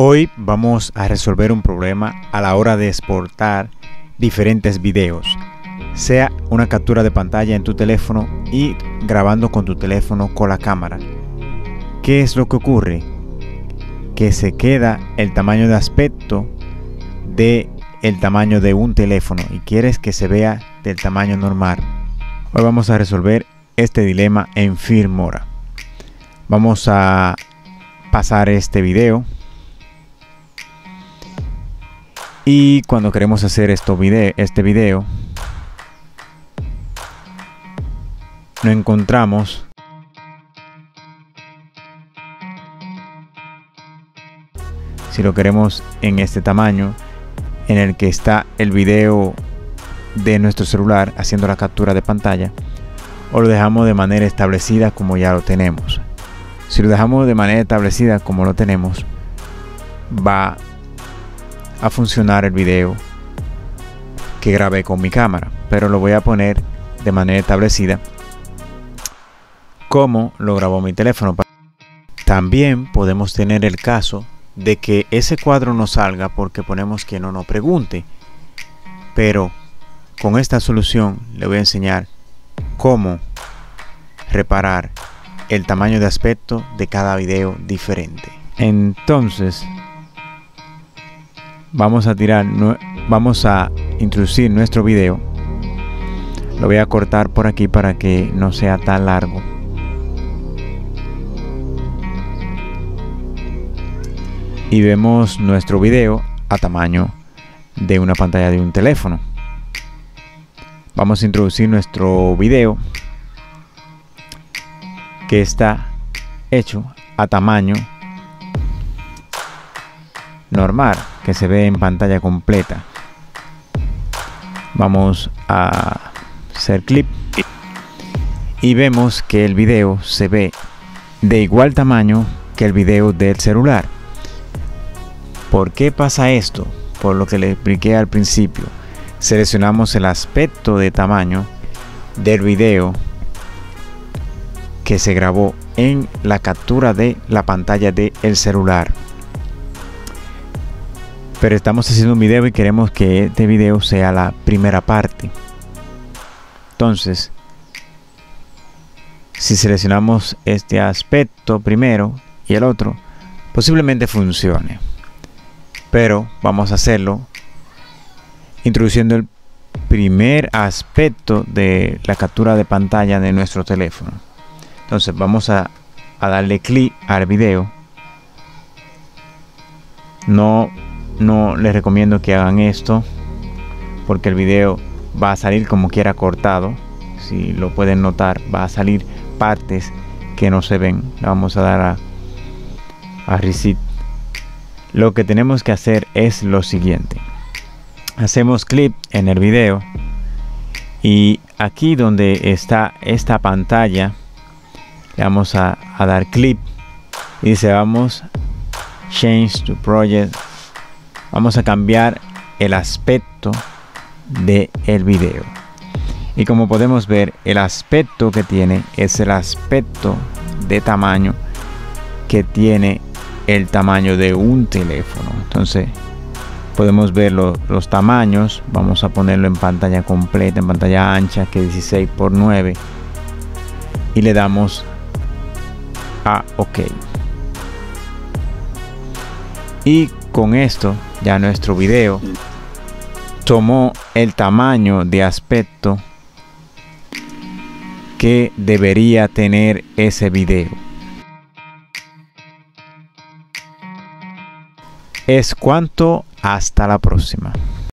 Hoy vamos a resolver un problema a la hora de exportar diferentes videos, sea una captura de pantalla en tu teléfono y grabando con tu teléfono con la cámara. ¿Qué es lo que ocurre? Que se queda el tamaño de aspecto de el tamaño de un teléfono y quieres que se vea del tamaño normal. Hoy vamos a resolver este dilema en Firmora. Vamos a pasar este video. Y cuando queremos hacer este video, nos encontramos si lo queremos en este tamaño en el que está el video de nuestro celular haciendo la captura de pantalla, o lo dejamos de manera establecida como ya lo tenemos. Si lo dejamos de manera establecida como lo tenemos, va a funcionar el video que grabé con mi cámara, pero lo voy a poner de manera establecida como lo grabó mi teléfono. También podemos tener el caso de que ese cuadro no salga porque ponemos que no nos pregunte, pero con esta solución le voy a enseñar cómo reparar el tamaño de aspecto de cada video diferente. Entonces vamos a introducir nuestro video. Lo voy a cortar por aquí para que no sea tan largo. Y vemos nuestro video a tamaño de una pantalla de un teléfono. Vamos a introducir nuestro video que está hecho a tamaño normal, que se ve en pantalla completa. Vamos a hacer clip y vemos que el video se ve de igual tamaño que el video del celular. ¿Por qué pasa esto? Por lo que les expliqué al principio. Seleccionamos el aspecto de tamaño del video que se grabó en la captura de la pantalla del celular. Pero estamos haciendo un video y queremos que este video sea la primera parte. Entonces, si seleccionamos este aspecto primero y el otro, posiblemente funcione. Pero vamos a hacerlo introduciendo el primer aspecto de la captura de pantalla de nuestro teléfono. Entonces vamos a darle clic al video. No les recomiendo que hagan esto porque el video va a salir como quiera cortado. Si lo pueden notar, va a salir partes que no se ven. Le vamos a dar a reset. Lo que tenemos que hacer es lo siguiente. Hacemos clic en el video y aquí donde está esta pantalla le vamos a dar clic y dice vamos change to project. Vamos a cambiar el aspecto del video. Y como podemos ver, el aspecto que tiene es el aspecto de tamaño que tiene el tamaño de un teléfono. Entonces podemos ver los tamaños. Vamos a ponerlo en pantalla completa, en pantalla ancha, que es 16:9. Y le damos a OK. Y con esto ya nuestro video tomó el tamaño de aspecto que debería tener ese video. Es cuanto, hasta la próxima.